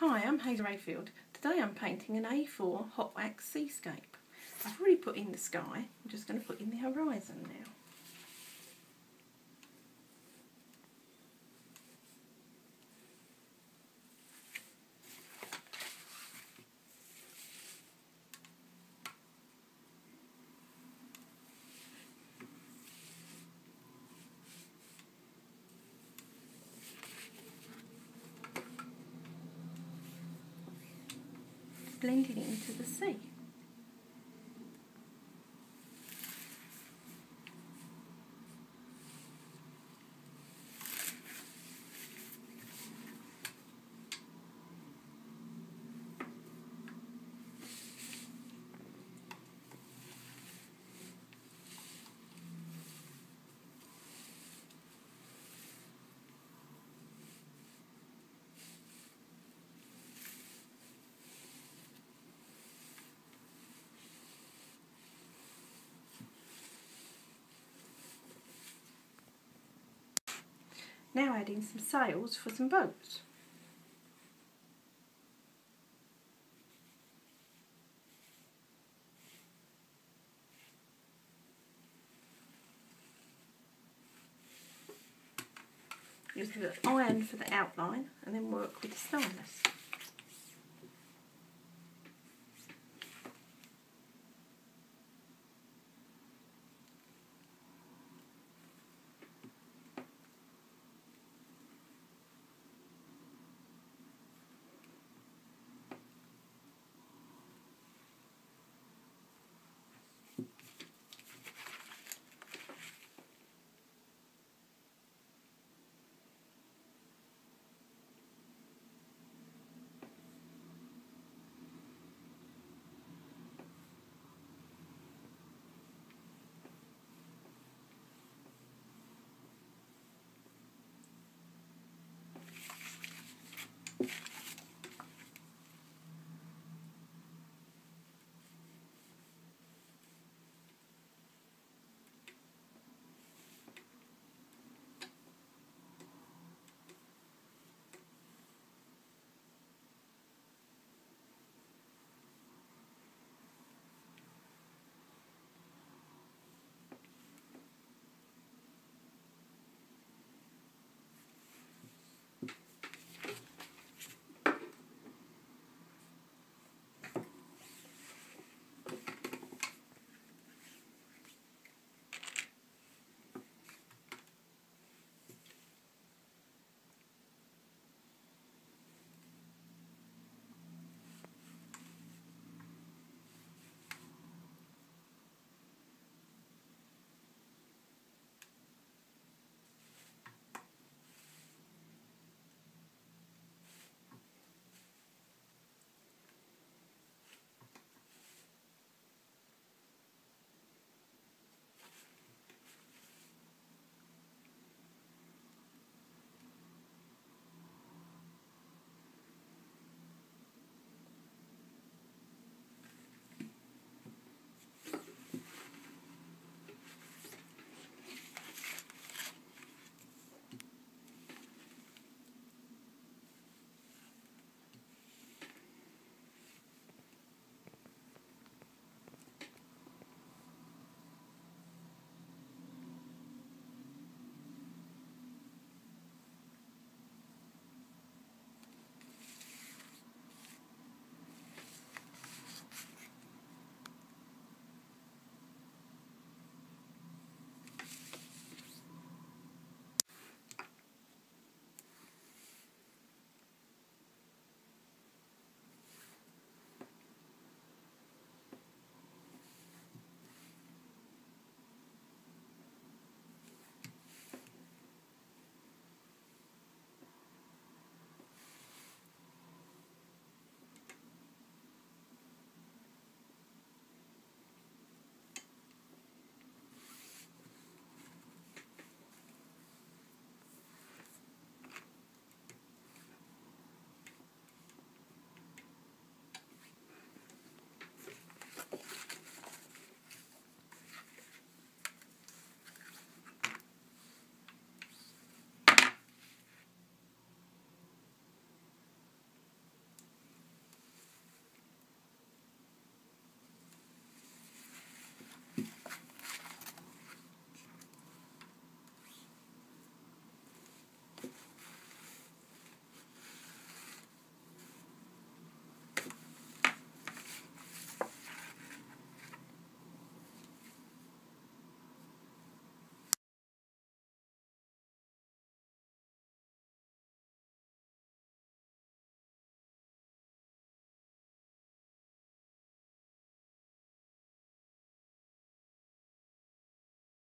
Hi, I'm Hazel Rayfield. Today I'm painting an A4 hot wax seascape. I've already put in the sky, I'm just going to put in the horizon now. Blending into the sea. Now adding some sails for some boats. Use the iron for the outline and then work with the stylus.